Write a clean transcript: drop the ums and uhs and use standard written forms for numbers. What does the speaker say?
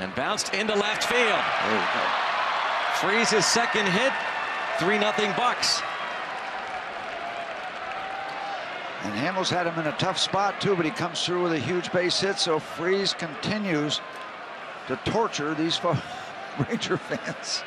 And bounced into left field. Freese's second hit. 3-0 Bucks. And Hamels had him in a tough spot too, but he comes through with a huge base hit. So Freese continues to torture these Ranger fans.